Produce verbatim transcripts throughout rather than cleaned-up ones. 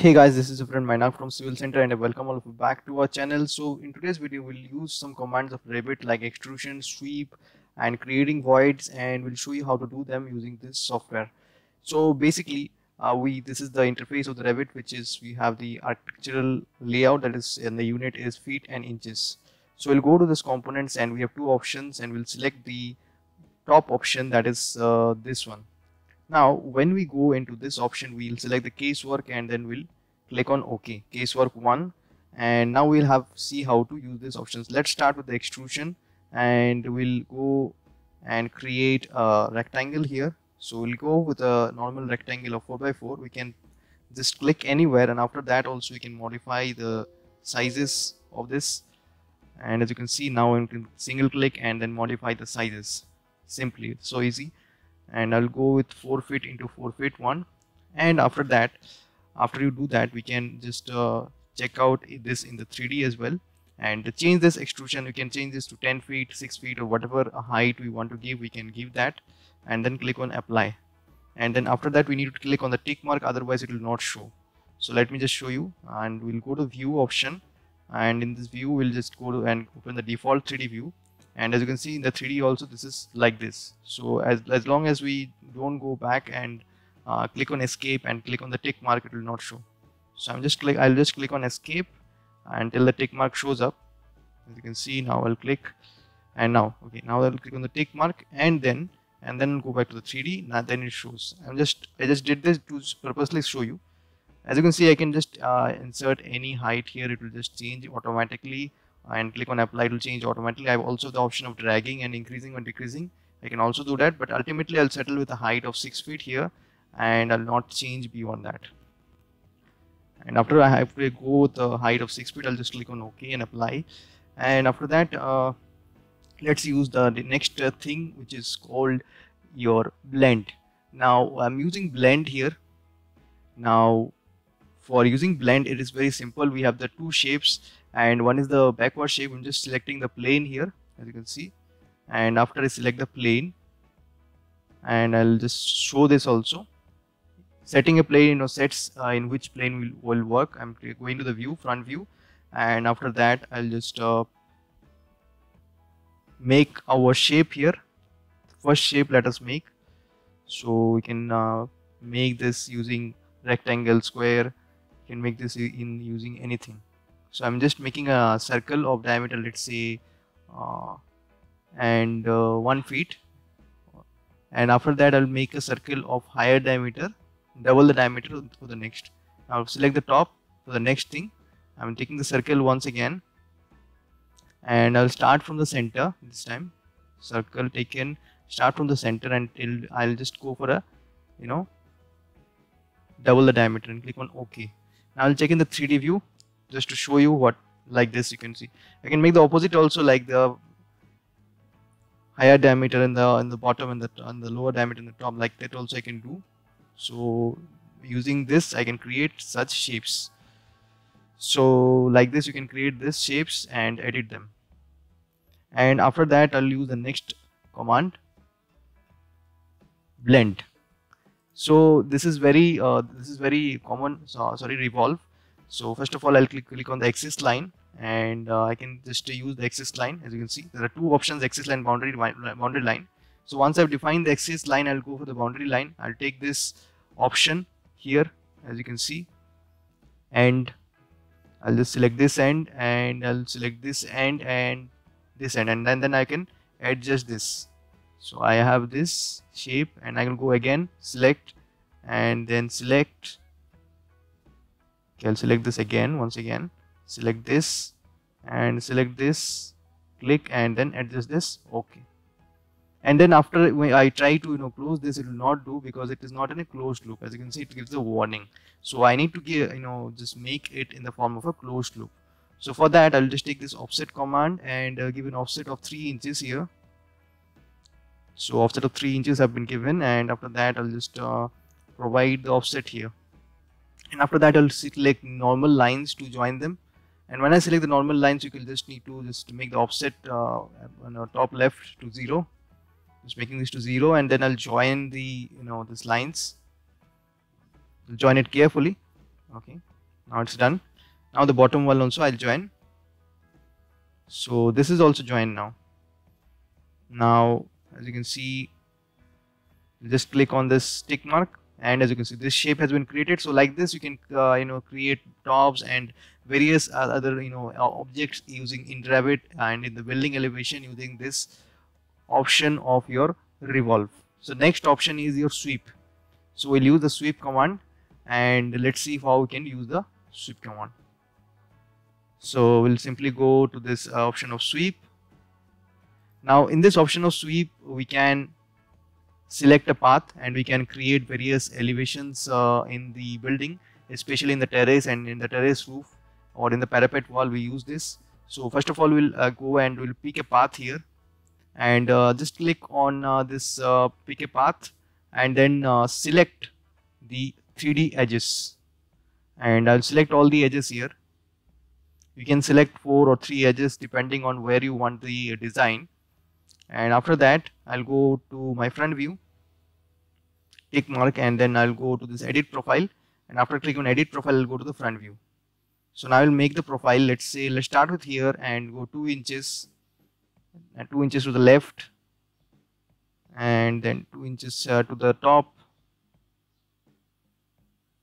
Hey guys, this is friend Mainak from Civil Center and I welcome all of you back to our channel. So in today's video, we'll use some commands of Revit like extrusion, sweep and creating voids, and we'll show you how to do them using this software. So basically, uh, we this is the interface of the Revit, which is we have the architectural layout that is, and the unit is feet and inches. So we'll go to this components and we have two options and we'll select the top option, that is uh, this one. Now when we go into this option, we'll select the casework and then we'll click on OK, casework one, and now we'll have see how to use these options. Let's start with the extrusion and we'll go and create a rectangle here. So we'll go with a normal rectangle of four by four. We can just click anywhere, and after that also we can modify the sizes of this, and as you can see now we can single click and then modify the sizes simply. It's so easy. And I'll go with four feet into four feet one, and after that, after you do that, we can just uh, check out this in the three D as well and change this extrusion. You can change this to ten feet, six feet, or whatever height we want to give, we can give that, and then click on apply. And then after that we need to click on the tick mark, otherwise it will not show. So let me just show you, and we'll go to view option, and in this view we'll just go to and open the default three D view. And as you can see in the three D also, this is like this. So as, as long as we don't go back and uh, click on escape and click on the tick mark, it will not show. So I'm just click, I'll just click on escape until the tick mark shows up. As you can see now, I'll click, and now okay, now I'll click on the tick mark and then and then go back to the three D. Now then it shows. I'm just I just did this to purposely show you. As you can see, I can just uh, insert any height here. It will just change automatically. And click on apply, it will change automatically. I have also the option of dragging and increasing or decreasing. I can also do that, but ultimately I'll settle with a height of six feet here, and I'll not change beyond that. And after I have to go with the height of six feet, I'll just click on OK and apply. And after that, uh, let's use the, the next uh, thing, which is called your blend. Now I'm using blend here. Now for using blend, it is very simple. We have the two shapes, and one is the backward shape. I'm just selecting the plane here, as you can see, and after I select the plane, and I'll just show this also. Setting a plane, you know, sets uh, in which plane will, will work. I'm going to the view, front view, and after that I'll just uh, make our shape here. First shape let us make. So we can uh, make this using rectangle, square. You can make this in using anything. So I'm just making a circle of diameter, let's say uh, and uh, one feet, and after that I'll make a circle of higher diameter, double the diameter for the next. Now select the top for the next thing. I'm taking the circle once again, and I'll start from the center this time. Circle taken, start from the center until I'll just go for a, you know, double the diameter, and click on OK. Now I'll check in the three D view, just to show you what, like this you can see. I can make the opposite also, like the higher diameter in the in the bottom and the on the lower diameter in the top, like that also I can do. So using this I can create such shapes. So like this you can create these shapes and edit them. And after that I'll use the next command, blend. So this is very uh, this is very common. So, sorry, revolve. So first of all, I'll click, click on the axis line, and uh, I can just uh, use the axis line. As you can see, there are two options, axis line, boundary, boundary line. So once I've defined the axis line, I'll go for the boundary line. I'll take this option here, as you can see, and I'll just select this end, and I'll select this end and this end, and then, then I can adjust this. So I have this shape, and I can go again, select, and then select. Okay, I'll select this again, once again, select this and select this, click and then adjust this, okay. And then after when I try to, you know, close this, it will not do because it is not in a closed loop. As you can see, it gives a warning. So I need to give, you know, just make it in the form of a closed loop. So for that, I'll just take this offset command, and I'll give an offset of three inches here. So offset of three inches have been given, and after that, I'll just uh, provide the offset here. And after that I'll select normal lines to join them, and when I select the normal lines, you can just need to just make the offset uh, on the top left to zero, just making this to zero, and then I'll join the, you know, these lines. I'll join it carefully, okay. Now it's done. Now the bottom wall also I'll join. So this is also joined now. Now as you can see, just click on this tick mark, and as you can see, this shape has been created. So like this, you can uh, you know create tops and various other you know objects using in Revit and in the building elevation using this option of your revolve. So next option is your sweep. So we'll use the sweep command, and let's see how we can use the sweep command. So we'll simply go to this uh, option of sweep. Now in this option of sweep, we can select a path and we can create various elevations uh, in the building, especially in the terrace and in the terrace roof or in the parapet wall. We use this. So first of all, we'll uh, go and we'll pick a path here, and uh, just click on uh, this uh, pick a path, and then uh, select the three D edges, and I'll select all the edges here. You can select four or three edges depending on where you want the design. And after that, I'll go to my front view, tick mark, and then I'll go to this edit profile, and after clicking on edit profile, I'll go to the front view. So now I'll make the profile. Let's say, let's start with here and go two inches and two inches to the left, and then two inches uh, to the top,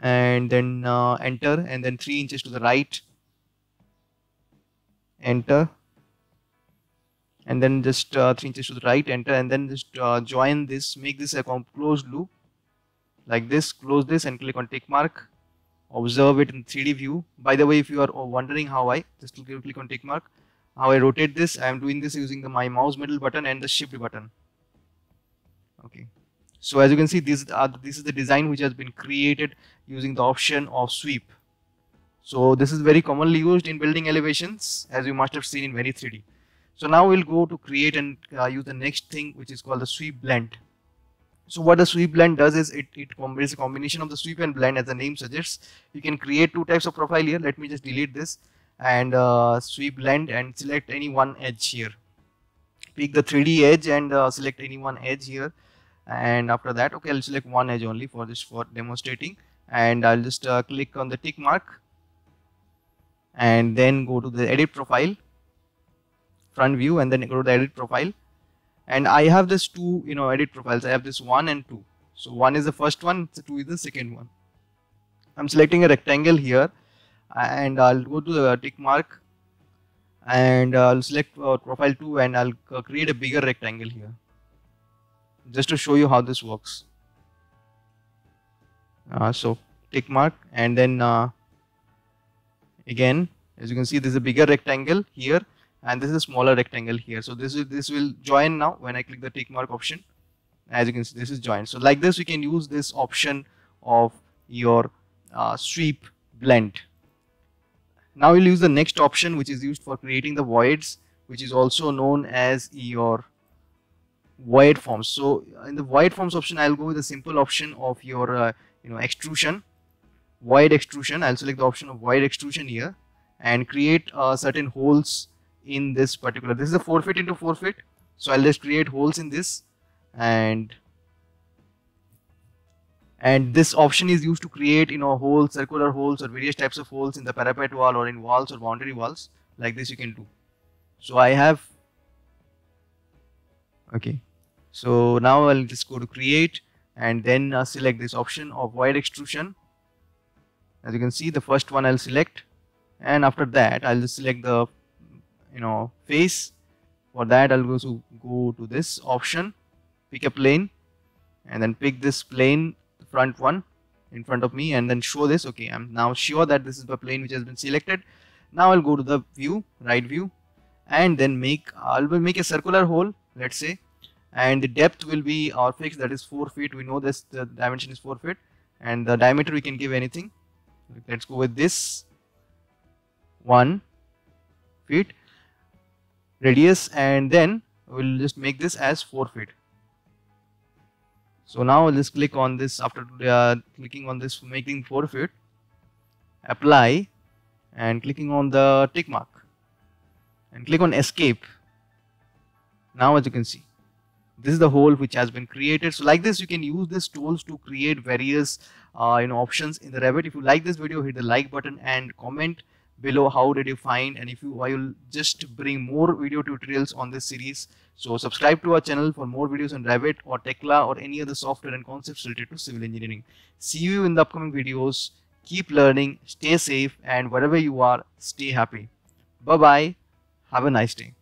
and then uh, enter, and then three inches to the right, enter, and then just uh, three inches to the right, enter, and then just uh, join this, make this a closed loop like this, close this and click on tick mark, observe it in three D view. By the way, if you are wondering how I, just click on tick mark, how I rotate this, I am doing this using the, my mouse middle button and the shift button. Okay, so as you can see, this, uh, this is the design which has been created using the option of sweep. So this is very commonly used in building elevations, as you must have seen in many three D. So now we'll go to create and uh, use the next thing, which is called the sweep blend. So what the sweep blend does is it, it is a combination of the sweep and blend, as the name suggests. You can create two types of profile here. Let me just delete this and uh, sweep blend and select any one edge here. Pick the three D edge and uh, select any one edge here. And after that, okay, I'll select one edge only for this, for demonstrating. And I'll just uh, click on the tick mark and then go to the edit profile, front view, and then go to the edit profile. And I have this two you know edit profiles. I have this one and two. So one is the first one, two is the second one. I'm selecting a rectangle here, and I'll go to the tick mark, and I'll select uh, profile two, and I'll uh, create a bigger rectangle here, just to show you how this works. Uh, so tick mark, and then uh, again, as you can see, this is a bigger rectangle here, and this is a smaller rectangle here. So this is, this will join now when I click the tick mark option. As you can see, this is joined. So like this, we can use this option of your uh, sweep blend. Now we'll use the next option, which is used for creating the voids, which is also known as your void forms. So in the void forms option, I'll go with the simple option of your uh, you know extrusion, void extrusion. I'll select the option of void extrusion here and create uh, certain holes in this particular, this is a four feet into four feet, so I'll just create holes in this, and and this option is used to create you know holes, circular holes or various types of holes in the parapet wall or in walls or boundary walls. Like this you can do. So I have, okay, so now I'll just go to create and then uh, select this option of void extrusion. As you can see, the first one I'll select, and after that I'll just select the you know face. For that, I'll go to go to this option, pick a plane, and then pick this plane, the front one in front of me, and then show this. Okay, I'm now sure that this is the plane which has been selected. Now I'll go to the view, right view, and then make I'll make a circular hole, let's say, and the depth will be our fixed, that is four feet. We know this, the dimension is four feet, and the diameter we can give anything. Let's go with this one feet radius, and then we'll just make this as four feet. So now let's click on this. After uh, clicking on this, making four feet, apply, and clicking on the tick mark and click on escape. Now as you can see, This is the hole which has been created. So like this, you can use these tools to create various uh, you know options in the Revit. If you like this video, hit the like button and comment below how did you find, and if you I will just bring more video tutorials on this series. So subscribe to our channel for more videos on Revit or Tekla or any other software and concepts related to civil engineering. See you in the upcoming videos. Keep learning, stay safe, and wherever you are, stay happy. Bye bye. Have a nice day.